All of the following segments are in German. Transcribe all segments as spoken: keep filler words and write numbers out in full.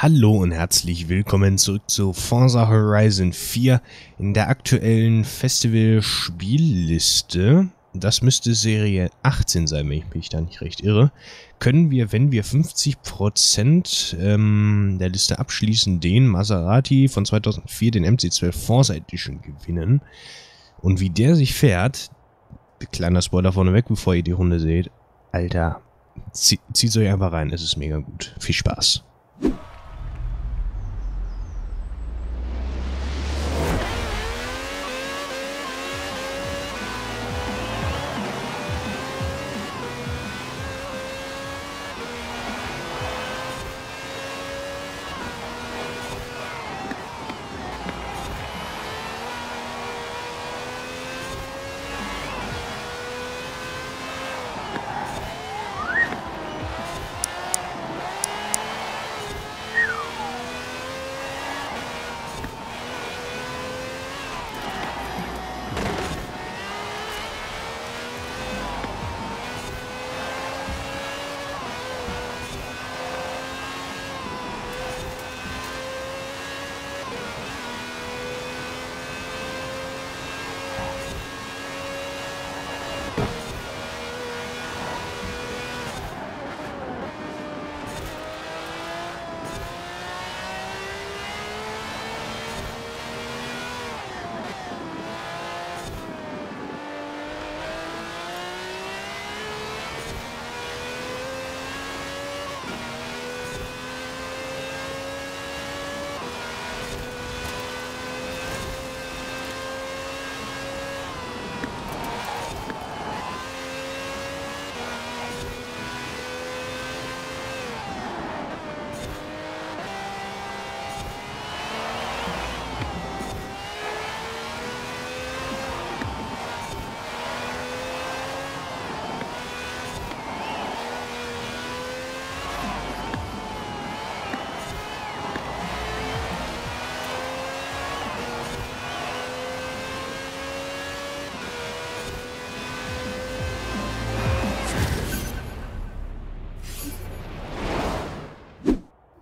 Hallo und herzlich willkommen zurück zu Forza Horizon vier in der aktuellen Festival-Spielliste. Das müsste Serie achtzehn sein, wenn ich mich da nicht recht irre. Können wir, wenn wir fünfzig Prozent ähm, der Liste abschließen, den Maserati von zweitausendvier, den M C zwölf Forza Edition gewinnen. Und wie der sich fährt, kleiner Spoiler vorneweg, bevor ihr die Runde seht, Alter, zieht es euch einfach rein, es ist mega gut. Viel Spaß.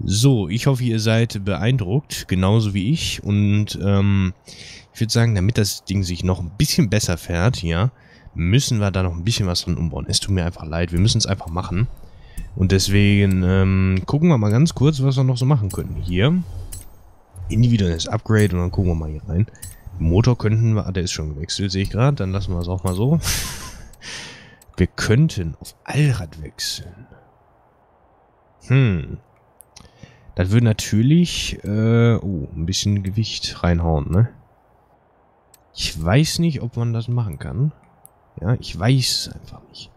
So, ich hoffe, ihr seid beeindruckt, genauso wie ich. Und ähm, ich würde sagen, damit das Ding sich noch ein bisschen besser fährt, ja, müssen wir da noch ein bisschen was dran umbauen. Es tut mir einfach leid, wir müssen es einfach machen. Und deswegen ähm, gucken wir mal ganz kurz, was wir noch so machen können. Hier, individuelles Upgrade und dann gucken wir mal hier rein. Motor könnten wir, ah, der ist schon gewechselt, sehe ich gerade, dann lassen wir es auch mal so. Wir könnten auf Allrad wechseln. Hm. Das würde natürlich, äh, oh, ein bisschen Gewicht reinhauen, ne? Ich weiß nicht, ob man das machen kann. Ja, ich weiß es einfach nicht.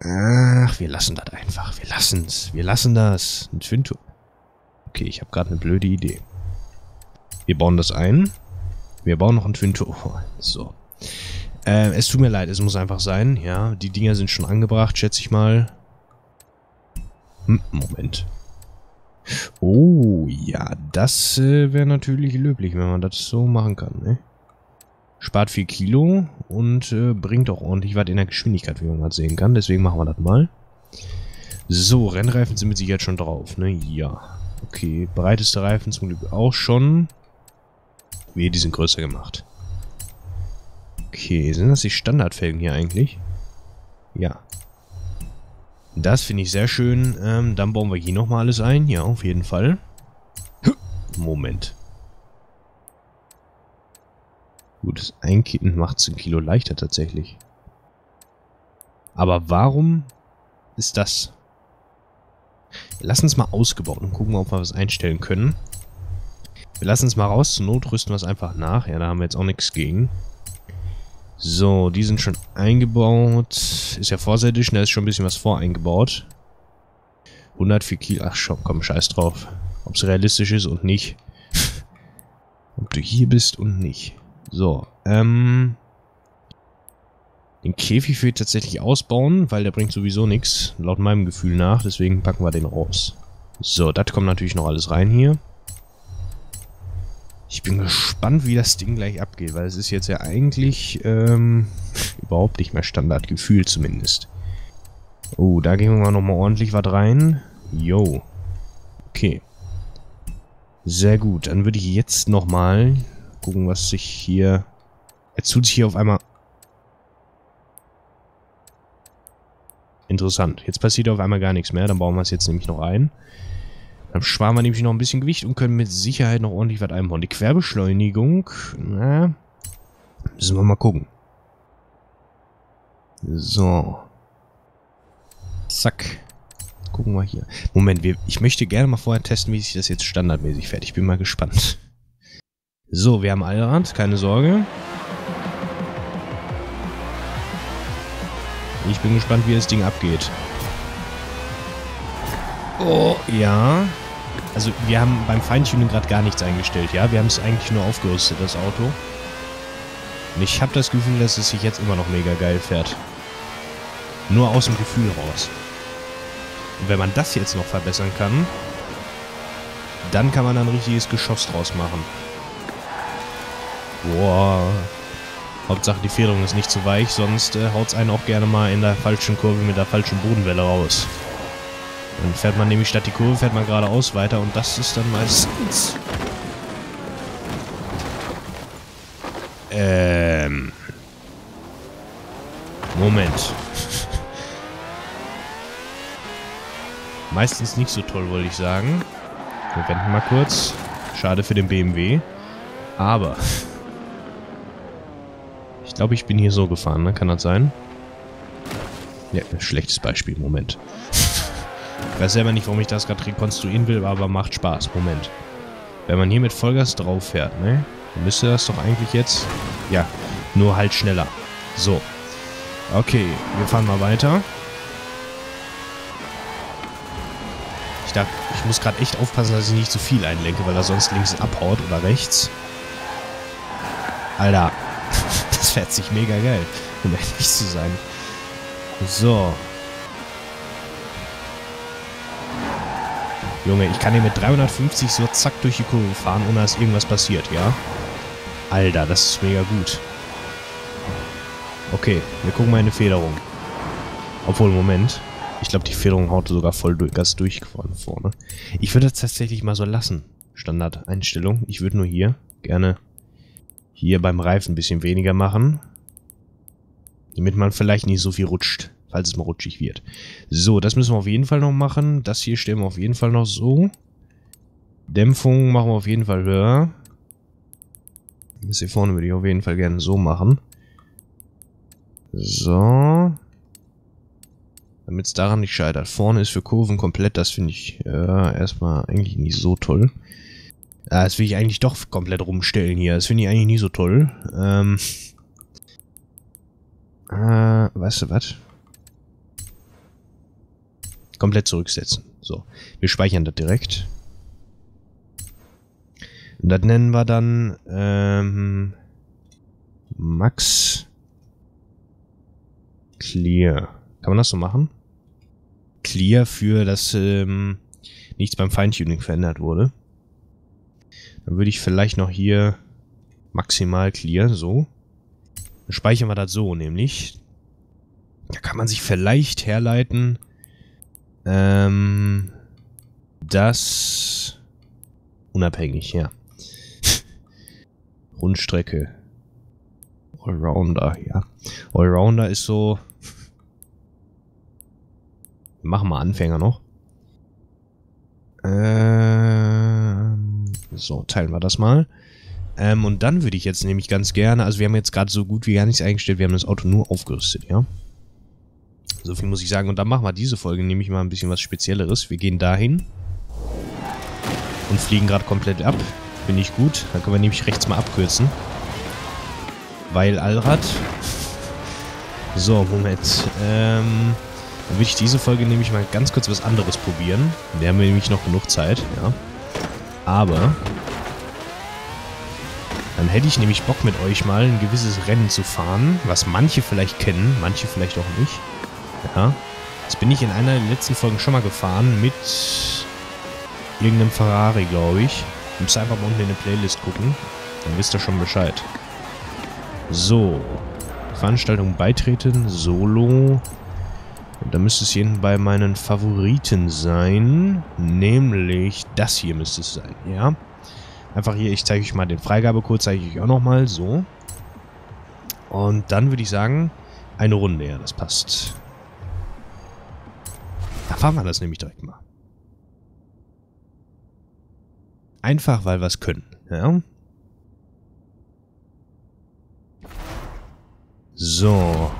Ach, wir lassen das einfach. Wir lassen es. Wir lassen das. Ein Twin Turbo. Okay, ich habe gerade eine blöde Idee. Wir bauen das ein. Wir bauen noch ein Twin Turbo. So. Äh, es tut mir leid, es muss einfach sein. Ja, die Dinger sind schon angebracht, schätze ich mal. Hm, Moment. Oh, ja, das äh, wäre natürlich löblich, wenn man das so machen kann, ne? Spart vier Kilo und äh, bringt auch ordentlich was in der Geschwindigkeit, wie man das sehen kann. Deswegen machen wir das mal. So, Rennreifen sind mit Sicherheit schon drauf, ne? Ja. Okay, breiteste Reifen zum Glück auch schon. Wehe, die sind größer gemacht. Okay, sind das die Standardfelgen hier eigentlich? Ja. Das finde ich sehr schön. Ähm, dann bauen wir hier nochmal alles ein. Ja, auf jeden Fall. Moment. Gut, das Einkippen macht es ein Kilo leichter tatsächlich. Aber warum ist das? Wir lassen es mal ausgebaut und gucken, ob wir was einstellen können. Wir lassen es mal raus. Zur Not rüsten wir es einfach nach. Ja, da haben wir jetzt auch nichts gegen. So, die sind schon eingebaut. Ist ja Forza Edition, da ist schon ein bisschen was voreingebaut. hundertvier Kilo, ach schon, komm, scheiß drauf. Ob es realistisch ist und nicht. Ob du hier bist und nicht. So, ähm... den Käfig will ich tatsächlich ausbauen, weil der bringt sowieso nichts, laut meinem Gefühl nach. Deswegen packen wir den raus. So, das kommt natürlich noch alles rein hier. Ich bin gespannt, wie das Ding gleich abgeht, weil es ist jetzt ja eigentlich ähm, überhaupt nicht mehr Standard, gefühlt zumindest. Oh, da gehen wir nochmal ordentlich was rein. Yo. Okay. Sehr gut. Dann würde ich jetzt nochmal gucken, was sich hier... Jetzt tut sich hier auf einmal... Interessant. Jetzt passiert auf einmal gar nichts mehr. Dann bauen wir es jetzt nämlich noch ein. Dann sparen wir nämlich noch ein bisschen Gewicht und können mit Sicherheit noch ordentlich was einbauen. Die Querbeschleunigung... Na, müssen wir mal gucken. So. Zack. Gucken wir hier. Moment, wir, ich möchte gerne mal vorher testen, wie sich das jetzt standardmäßig fährt. Ich bin mal gespannt. So, wir haben Allrad, keine Sorge. Ich bin gespannt, wie das Ding abgeht. Oh, ja. Also, wir haben beim Feintuning gerade gar nichts eingestellt, ja? Wir haben es eigentlich nur aufgerüstet, das Auto. Und ich habe das Gefühl, dass es sich jetzt immer noch mega geil fährt. Nur aus dem Gefühl raus. Und wenn man das jetzt noch verbessern kann, dann kann man ein richtiges Geschoss draus machen. Boah. Hauptsache die Federung ist nicht zu weich, sonst äh, haut es einen auch gerne mal in der falschen Kurve mit der falschen Bodenwelle raus. Dann fährt man nämlich statt die Kurve, fährt man geradeaus weiter und das ist dann meistens... Ähm... Moment. Meistens nicht so toll, wollte ich sagen. Wir wenden mal kurz. Schade für den B M W. Aber... Ich glaube, ich bin hier so gefahren, ne? Kann das sein? Ja, schlechtes Beispiel. Moment. Ich weiß selber nicht, warum ich das gerade rekonstruieren will, aber macht Spaß. Moment. Wenn man hier mit Vollgas drauf fährt, ne? Dann müsste das doch eigentlich jetzt... Ja, nur halt schneller. So. Okay, wir fahren mal weiter. Ich dachte, ich muss gerade echt aufpassen, dass ich nicht zu viel einlenke, weil er sonst links abhaut oder rechts. Alter, das fährt sich mega geil, um ehrlich zu sein. So. Junge, ich kann hier mit dreihundertfünfzig so zack durch die Kurve fahren, ohne dass irgendwas passiert, ja? Alter, das ist mega gut. Okay, wir gucken mal in die Federung. Obwohl, Moment. Ich glaube, die Federung haut sogar voll durch, ganz durch vorne. Ich würde das tatsächlich mal so lassen. Standardeinstellung. Ich würde nur hier gerne hier beim Reifen ein bisschen weniger machen. Damit man vielleicht nicht so viel rutscht, falls es mal rutschig wird. So, das müssen wir auf jeden Fall noch machen. Das hier stellen wir auf jeden Fall noch so. Dämpfung machen wir auf jeden Fall höher. Das hier vorne würde ich auf jeden Fall gerne so machen. So. Damit es daran nicht scheitert. Vorne ist für Kurven komplett, das finde ich äh, erstmal eigentlich nicht so toll. Ah, das will ich eigentlich doch komplett rumstellen hier. Das finde ich eigentlich nicht so toll. Ähm. Äh, weißt du was? Komplett zurücksetzen. So. Wir speichern das direkt. Und das nennen wir dann ähm, Max Clear. Kann man das so machen? Clear für, dass ähm, nichts beim Feintuning verändert wurde. Dann würde ich vielleicht noch hier maximal clear, so. Dann speichern wir das so, nämlich. Da kann man sich vielleicht herleiten, ähm, dass unabhängig, ja. Rundstrecke. Allrounder, ja. Allrounder ist so... Wir machen mal Anfänger noch. Ähm, so, teilen wir das mal. Ähm, und dann würde ich jetzt nämlich ganz gerne, also wir haben jetzt gerade so gut wie gar nichts eingestellt, wir haben das Auto nur aufgerüstet, ja. So viel muss ich sagen. Und dann machen wir diese Folge nämlich mal ein bisschen was Spezielleres. Wir gehen dahin und fliegen gerade komplett ab. Finde ich gut. Dann können wir nämlich rechts mal abkürzen. Weil Allrad. So, Moment. Ähm... Dann würde ich diese Folge nämlich mal ganz kurz was anderes probieren. Wir haben nämlich noch genug Zeit, ja. Aber dann hätte ich nämlich Bock mit euch mal ein gewisses Rennen zu fahren, was manche vielleicht kennen, manche vielleicht auch nicht. Ja. Jetzt bin ich in einer der letzten Folgen schon mal gefahren mit irgendeinem Ferrari, glaube ich. Ihr müsst einfach mal unten in eine Playlist gucken, dann wisst ihr schon Bescheid. So. Veranstaltung beitreten, Solo... Da müsste es jeden bei meinen Favoriten sein. Nämlich das hier müsste es sein, ja. Einfach hier, ich zeige euch mal den Freigabecode, zeige ich euch auch nochmal, so. Und dann würde ich sagen, eine Runde, ja, das passt. Da fahren wir das nämlich direkt mal. Einfach, weil wir es können, ja. So.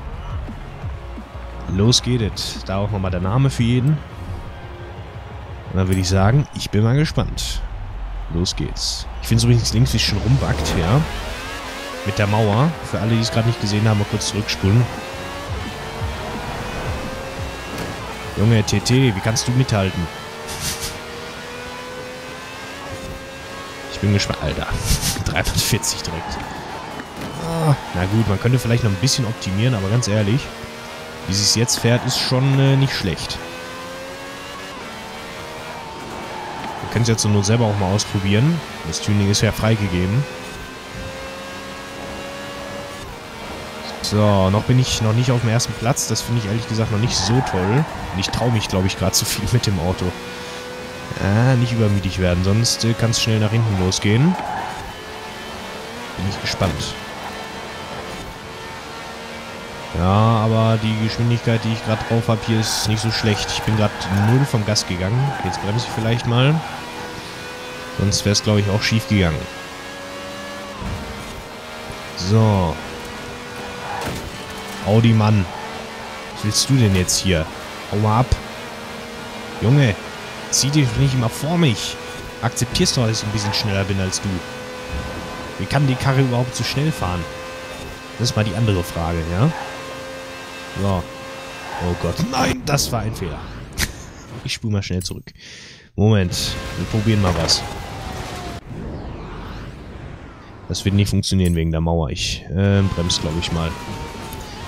Los geht es. Da auch nochmal der Name für jeden. Und dann würde ich sagen, ich bin mal gespannt. Los geht's. Ich finde es übrigens links, wie es schon rumbackt, ja. Mit der Mauer. Für alle, die es gerade nicht gesehen haben, mal kurz zurückspulen. Junge, T T, wie kannst du mithalten? Ich bin gespannt. Alter, dreihundertvierzig direkt. Ah, na gut, man könnte vielleicht noch ein bisschen optimieren, aber ganz ehrlich, wie sie es jetzt fährt, ist schon äh, nicht schlecht. Wir können es jetzt nur selber auch mal ausprobieren. Das Tuning ist ja freigegeben. So, noch bin ich noch nicht auf dem ersten Platz. Das finde ich ehrlich gesagt noch nicht so toll. Und ich traue mich, glaube ich, gerade zu viel mit dem Auto. Ah, nicht übermütig werden, sonst äh, kann es schnell nach hinten losgehen. Bin ich gespannt. Ja, aber die Geschwindigkeit, die ich gerade drauf habe, hier ist nicht so schlecht. Ich bin gerade null vom Gas gegangen. Jetzt bremse ich vielleicht mal. Sonst wäre es, glaube ich, auch schief gegangen. So. Audi, Mann. Was willst du denn jetzt hier? Hau mal ab. Junge, zieh dich nicht immer vor mich. Akzeptierst du, dass ich ein bisschen schneller bin als du? Wie kann die Karre überhaupt so schnell fahren? Das ist mal die andere Frage, ja? So. Oh Gott, nein, das war ein Fehler. Ich spule mal schnell zurück. Moment, wir probieren mal was. Das wird nicht funktionieren wegen der Mauer. Ich äh, bremse, glaube ich, mal.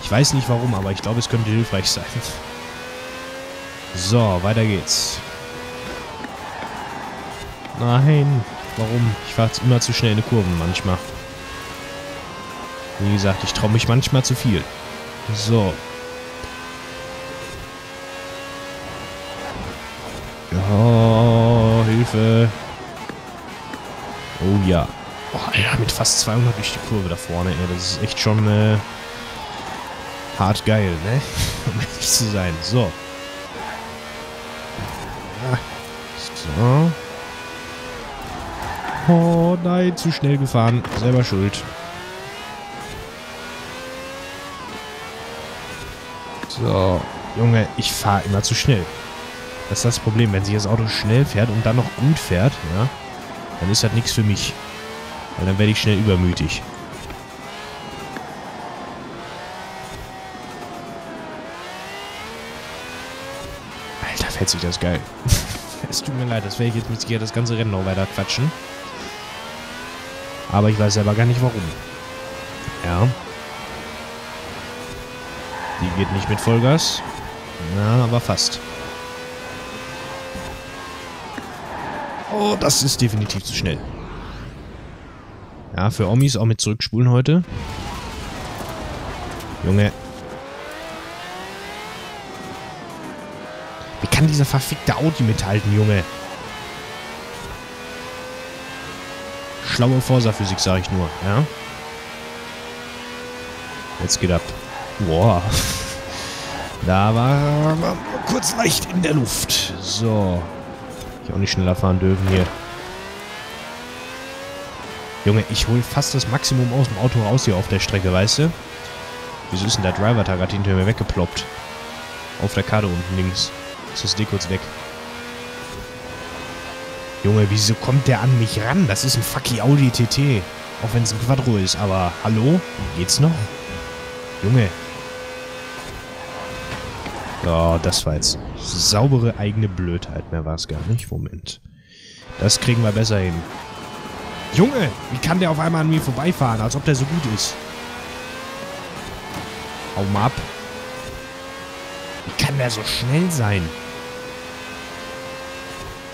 Ich weiß nicht warum, aber ich glaube, es könnte hilfreich sein. So, weiter geht's. Nein, warum? Ich fahre jetzt immer zu schnell in die Kurven manchmal. Wie gesagt, ich traue mich manchmal zu viel. So. Oh, Hilfe. Oh ja. Oh, Alter, mit fast zweihundert durch die Kurve da vorne, ey. Das ist echt schon äh, hart geil, ne? Um ehrlich zu sein. So. So. Oh nein, zu schnell gefahren. Selber schuld. So, Junge, ich fahre immer zu schnell. Das ist das Problem. Wenn sich das Auto schnell fährt und dann noch gut fährt, ja, dann ist das nichts für mich. Weil dann werde ich schnell übermütig. Alter, fährt sich das geil. Es tut mir leid, das werde ich jetzt mit dir das ganze Rennen noch weiter quatschen. Aber ich weiß selber gar nicht warum. Ja. Die geht nicht mit Vollgas. Na, aber fast. Oh, das ist definitiv zu schnell. Ja, für Omis auch mit Zurückspulen heute. Junge. Wie kann dieser verfickte Audi mithalten, Junge? Schlaue Forsa-Physik, sag ich nur, ja? Jetzt geht ab. Boah, da war kurz leicht in der Luft. So, ich auch nicht schneller fahren dürfen hier. Junge, ich hole fast das Maximum aus dem Auto raus hier auf der Strecke, weißt du? Wieso ist denn der Driver da gerade hinter mir weggeploppt? Auf der Karte unten links. Ist das D kurz weg? Junge, wieso kommt der an mich ran? Das ist ein fucking Audi T T. Auch wenn es ein Quattro ist, aber hallo? Geht's noch? Junge. Oh, das war jetzt saubere eigene Blödheit. Mehr war es gar nicht. Moment. Das kriegen wir besser hin. Junge, wie kann der auf einmal an mir vorbeifahren, als ob der so gut ist? Hau mal ab. Wie kann der so schnell sein?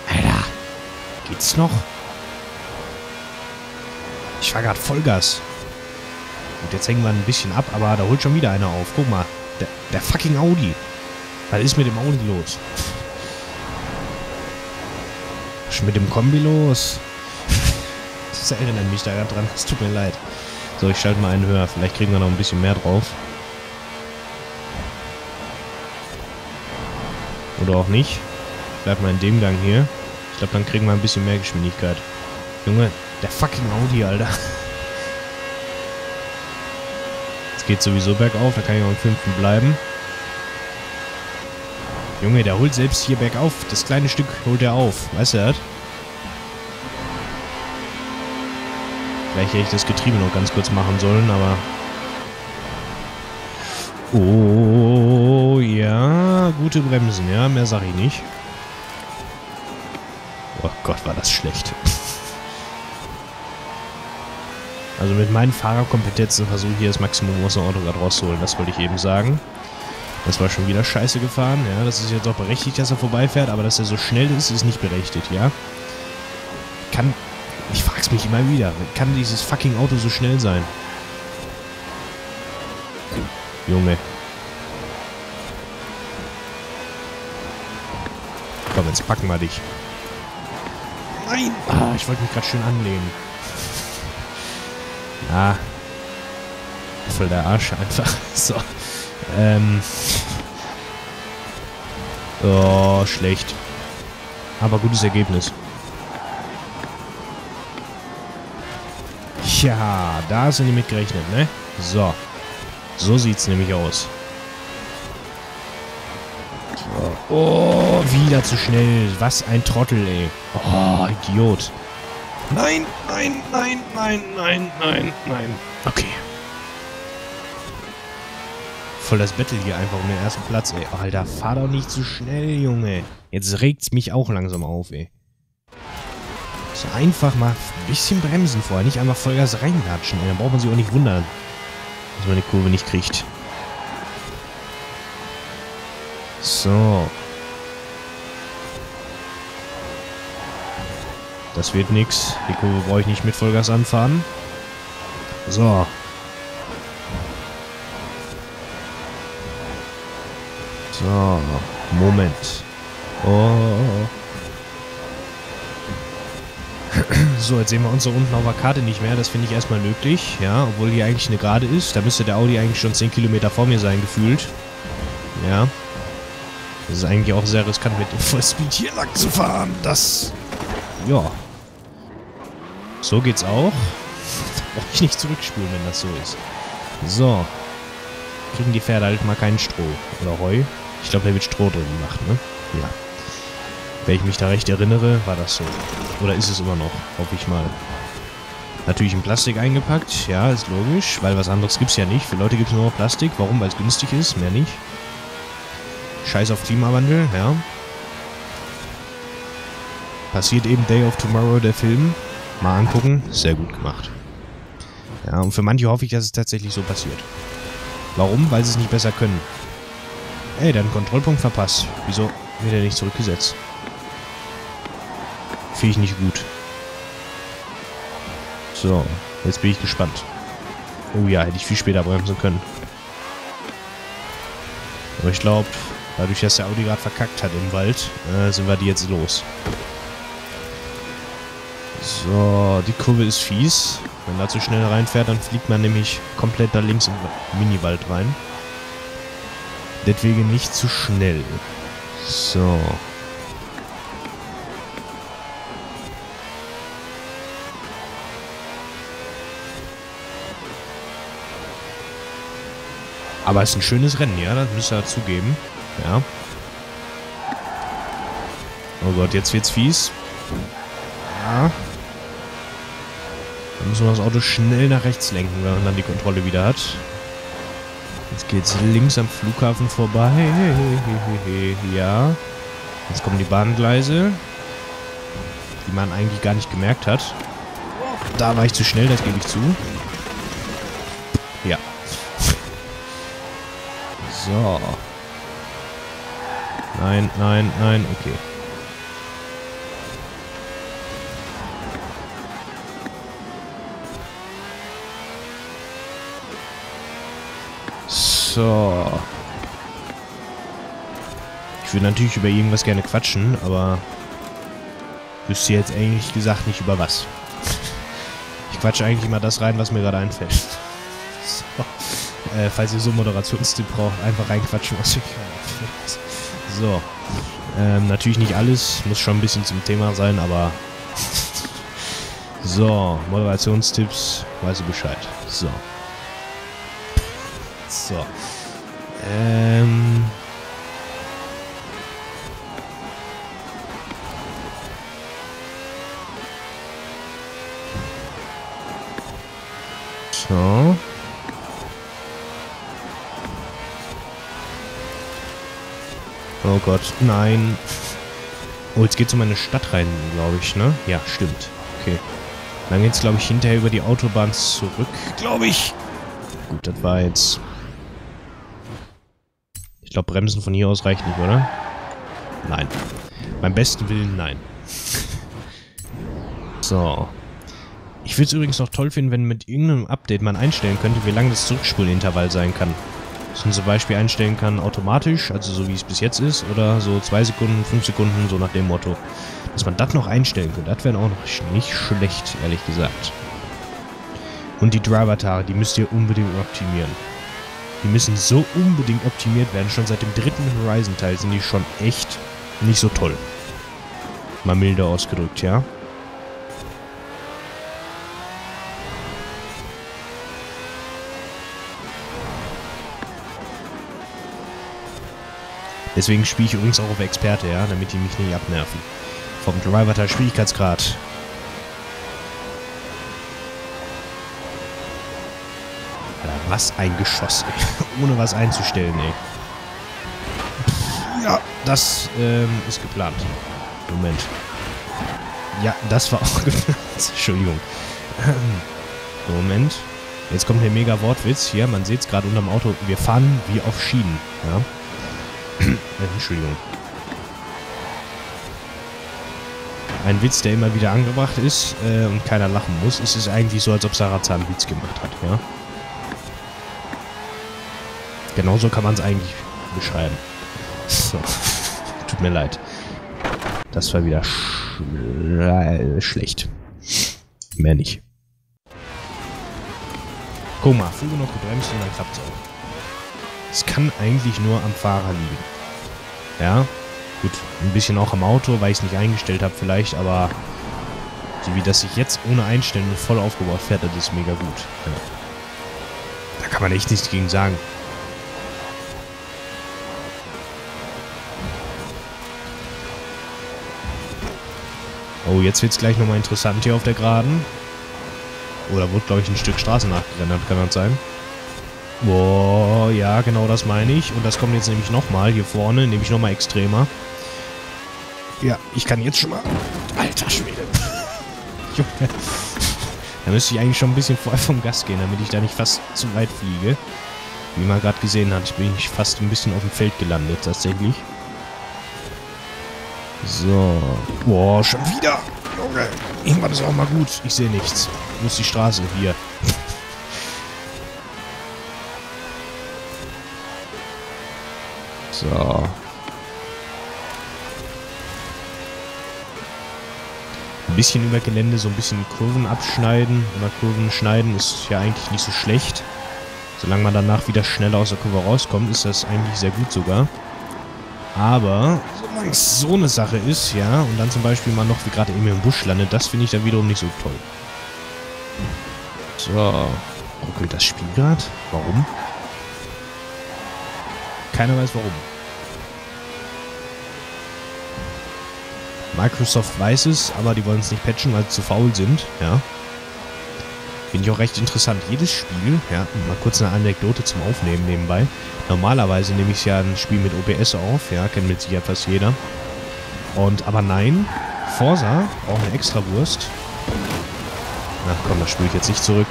Alter, geht's noch? Ich war gerade Vollgas. Gut, jetzt hängen wir ein bisschen ab, aber da holt schon wieder einer auf. Guck mal, der, der fucking Audi. Was ist mit dem Audi los? Was ist mit dem Kombi los? Das erinnert mich da gerade dran. Es tut mir leid. So, ich schalte mal einen höher. Vielleicht kriegen wir noch ein bisschen mehr drauf. Oder auch nicht. Bleibt mal in dem Gang hier. Ich glaube, dann kriegen wir ein bisschen mehr Geschwindigkeit. Junge, der fucking Audi, Alter. Es geht sowieso bergauf. Da kann ich auch im fünften bleiben. Junge, der holt selbst hier bergauf. Das kleine Stück holt er auf. Weißt du das? Vielleicht hätte ich das Getriebe noch ganz kurz machen sollen, aber... Oh, ja. Gute Bremsen, ja. Mehr sag ich nicht. Oh Gott, war das schlecht. Also mit meinen Fahrerkompetenzen versuche ich hier das Maximum aus dem Auto gerade rauszuholen. Das wollte ich eben sagen. Das war schon wieder scheiße gefahren. Ja, das ist jetzt auch berechtigt, dass er vorbeifährt, aber dass er so schnell ist, ist nicht berechtigt, ja. Kann... Ich frag's mich immer wieder. Kann dieses fucking Auto so schnell sein? Junge. Komm, jetzt packen wir dich. Nein! Ah, ich wollte mich gerade schön anlehnen. Ah. Voll der Arsch einfach. So. Ähm. Oh, schlecht. Aber gutes Ergebnis. Tja, da hast du nicht mitgerechnet, ne? So. So sieht's nämlich aus. Oh, wieder zu schnell. Was ein Trottel, ey. Oh, Idiot. Nein, nein, nein, nein, nein, nein, nein. Okay. Voll das Battle hier einfach um den ersten Platz, ey. Alter, fahr doch nicht zu schnell, Junge. Jetzt regt's mich auch langsam auf, ey. Einfach mal ein bisschen bremsen vorher, nicht einmal Vollgas reinlatschen, dann braucht man sich auch nicht wundern, dass man die Kurve nicht kriegt. So. Das wird nix. Die Kurve brauche ich nicht mit Vollgas anfahren. So. So. Moment. Oh. So, jetzt sehen wir unsere Rundenauer Karte nicht mehr. Das finde ich erstmal löblich, ja, obwohl hier eigentlich eine Gerade ist. Da müsste der Audi eigentlich schon zehn Kilometer vor mir sein, gefühlt. Ja. Das ist eigentlich auch sehr riskant, mit dem Vollspeed hier lang zu fahren. Das... Ja. So geht's auch. Da brauche ich nicht zurückspulen, wenn das so ist. So. Kriegen die Pferde halt mal keinen Stroh. Oder Heu. Ich glaube, der wird Stroh drin gemacht, ne? Ja. Wenn ich mich da recht erinnere, war das so. Oder ist es immer noch, hoffe ich mal. Natürlich in Plastik eingepackt, ja, ist logisch, weil was anderes gibt es ja nicht. Für Leute gibt es nur Plastik, warum? Weil es günstig ist, mehr nicht. Scheiß auf Klimawandel, ja. Passiert eben Day of Tomorrow, der Film. Mal angucken, sehr gut gemacht. Ja, und für manche hoffe ich, dass es tatsächlich so passiert. Warum? Weil sie es nicht besser können. Ey, dann Kontrollpunkt verpasst. Wieso wird er nicht zurückgesetzt? Finde ich nicht gut. So, jetzt bin ich gespannt. Oh ja, hätte ich viel später bremsen können. Aber ich glaube, dadurch, dass der Audi gerade verkackt hat im Wald, äh, sind wir die jetzt los. So, die Kurve ist fies. Wenn er zu schnell reinfährt, dann fliegt man nämlich komplett da links im Miniwald rein. Deswegen nicht zu schnell. So. Aber es ist ein schönes Rennen, ja, das müsst ihr zugeben. Ja. Oh Gott, jetzt wird's fies. Ja. Dann müssen wir das Auto schnell nach rechts lenken, wenn man dann die Kontrolle wieder hat. Jetzt geht's links am Flughafen vorbei. Ja. Jetzt kommen die Bahngleise, die man eigentlich gar nicht gemerkt hat. Da war ich zu schnell, das gebe ich zu. Ja. So. Nein, nein, nein, okay. So. Ich würde natürlich über irgendwas gerne quatschen, aber wüsste jetzt eigentlich gesagt nicht über was. Ich quatsche eigentlich mal das rein, was mir gerade einfällt. So. Äh, falls ihr so einen Moderationstipp braucht, einfach reinquatschen, was euch einfällt. So. Ähm, natürlich nicht alles, muss schon ein bisschen zum Thema sein, aber... So, Moderationstipps, weiß ich Bescheid. So. So. Ähm... So. Oh Gott, nein. Oh, jetzt geht's um eine Stadt rein, glaube ich, ne? Ja, stimmt. Okay. Dann geht's, glaube ich, hinterher über die Autobahn zurück, glaube ich. Gut, das war jetzt... Ich glaube, Bremsen von hier aus reicht nicht, oder? Nein. Beim besten Willen, nein. So. Ich würde es übrigens noch toll finden, wenn mit irgendeinem Update man einstellen könnte, wie lang das Zurückspulintervall sein kann. Dass man zum Beispiel einstellen kann automatisch, also so wie es bis jetzt ist, oder so zwei Sekunden, fünf Sekunden, so nach dem Motto. Dass man das noch einstellen könnte, das wäre auch noch nicht schlecht, ehrlich gesagt. Und die Driver-Tare, die müsst ihr unbedingt optimieren. Die müssen so unbedingt optimiert werden, schon seit dem dritten Horizon-Teil sind die schon echt nicht so toll. Mal milder ausgedrückt, ja. Deswegen spiele ich übrigens auch auf Experte, ja, damit die mich nicht abnerven. Vom Driver-Teil Schwierigkeitsgrad. Alter, was ein Geschoss, ey. Ohne was einzustellen, ey. Ja, das ähm, ist geplant. Moment. Ja, das war auch geplant. Entschuldigung. Moment. Jetzt kommt der mega Wortwitz. Hier, man sieht es gerade unterm Auto. Wir fahren wie auf Schienen, ja. Entschuldigung. Ein Witz, der immer wieder angebracht ist äh, und keiner lachen muss. Es ist eigentlich so, als ob Sarazan einen Witz gemacht hat, ja? Genauso kann man es eigentlich beschreiben. So. Tut mir leid. Das war wieder sch äh, schlecht. Mehr nicht. Guck mal, früh genug gebremst und dann klappt's auch. Es kann eigentlich nur am Fahrer liegen. Ja, gut, ein bisschen auch am Auto, weil ich es nicht eingestellt habe vielleicht, aber so wie das sich jetzt ohne Einstellen und voll aufgebaut fährt, das ist mega gut. Ja. Da kann man echt nichts gegen sagen. Oh, jetzt wird es gleich nochmal interessant hier auf der Geraden. Oder wurde, glaube ich, ein Stück Straße nachgerendert, kann das sein? Boah, ja, genau das meine ich. Und das kommt jetzt nämlich nochmal hier vorne, nämlich nochmal extremer. Ja, ich kann jetzt schon mal... Alter Schwede. Junge. Da müsste ich eigentlich schon ein bisschen vorher vom Gas gehen, damit ich da nicht fast zu weit fliege. Wie man gerade gesehen hat, bin ich fast ein bisschen auf dem Feld gelandet, tatsächlich. So. Boah, schon wieder. Junge. Irgendwann ist auch mal gut. Ich sehe nichts. Wo ist die Straße? Hier. So. Ein bisschen über Gelände, so ein bisschen Kurven abschneiden oder Kurven schneiden ist ja eigentlich nicht so schlecht. Solange man danach wieder schneller aus der Kurve rauskommt, ist das eigentlich sehr gut sogar. Aber solange es so eine Sache ist, ja, und dann zum Beispiel mal noch wie gerade eben im Busch landet, das finde ich dann wiederum nicht so toll. So. Ruckelt das Spiel gerade? Warum? Keiner weiß warum. Microsoft weiß es, aber die wollen es nicht patchen, weil sie zu faul sind, ja. Finde ich auch recht interessant. Jedes Spiel, ja, mal kurz eine Anekdote zum Aufnehmen nebenbei. Normalerweise nehme ich ja ein Spiel mit O B S auf, ja, kennt mit Sicherheit fast jeder. Und, aber nein, Forza, auch eine Extrawurst. Na komm, das spüre ich jetzt nicht zurück.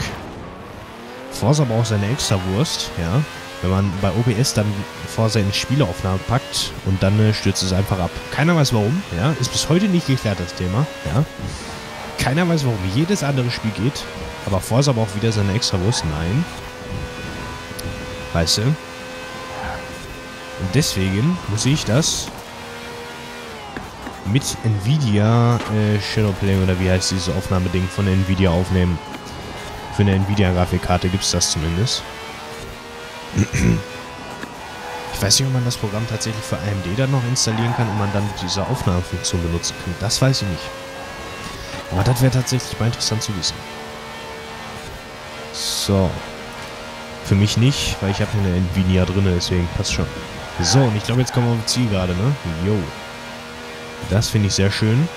Forza braucht seine Extrawurst, ja. Wenn man bei O B S dann Forza in Spieleaufnahme packt und dann äh, stürzt es einfach ab. Keiner weiß warum, ja. Ist bis heute nicht geklärt, das Thema, ja. Keiner weiß warum. Jedes andere Spiel geht. Aber Forza braucht wieder seine Extrawurst. Nein. Weißt du? Und deswegen muss ich das mit Nvidia äh, Shadowplay oder wie heißt dieses Aufnahmeding von Nvidia aufnehmen. Für eine Nvidia-Grafikkarte gibt es das zumindest. Ich weiß nicht, ob man das Programm tatsächlich für A M D dann noch installieren kann und man dann diese Aufnahmefunktion benutzen kann. Das weiß ich nicht. Aber das wäre tatsächlich mal interessant zu wissen. So. Für mich nicht, weil ich habe eine Nvidia drin, deswegen passt schon. So, und ich glaube, jetzt kommen wir auf Ziel gerade, ne? Jo. Das finde ich sehr schön.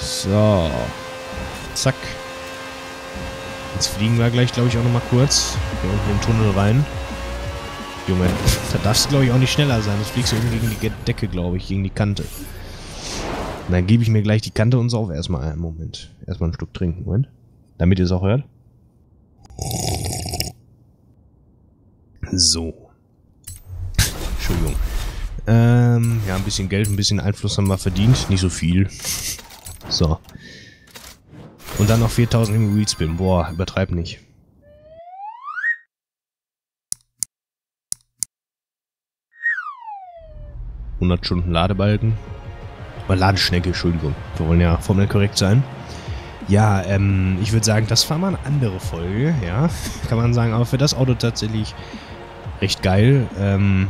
So. Zack. Jetzt fliegen wir gleich, glaube ich, auch nochmal kurz. Hier unten im Tunnel rein. Junge, da darfst du, glaube ich, auch nicht schneller sein. Das fliegst du irgendwie gegen die Decke, glaube ich, gegen die Kante. Und dann gebe ich mir gleich die Kante und sauf erstmal einen Moment. Erstmal ein Stück trinken, Moment. Damit ihr es auch hört. So. Entschuldigung. Ähm, ja, ein bisschen Geld, ein bisschen Einfluss haben wir verdient. Nicht so viel. So. Und dann noch viertausend im Readspin. Boah, übertreib nicht. hundert Stunden Ladebalken. Ladeschnecke, Entschuldigung. Wir wollen ja formell korrekt sein. Ja, ähm, ich würde sagen, das war mal eine andere Folge, ja. Kann man sagen, aber für das Auto tatsächlich recht geil, ähm,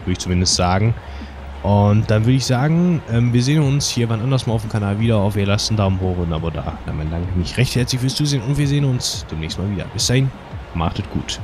würde ich zumindest sagen. Und dann würde ich sagen, ähm, wir sehen uns hier wann anders mal auf dem Kanal wieder. Auf ihr lasst einen Daumen hoch und ein Abo da. Dann bedanke ich mich recht herzlich fürs Zusehen und wir sehen uns demnächst mal wieder. Bis dahin, macht es gut.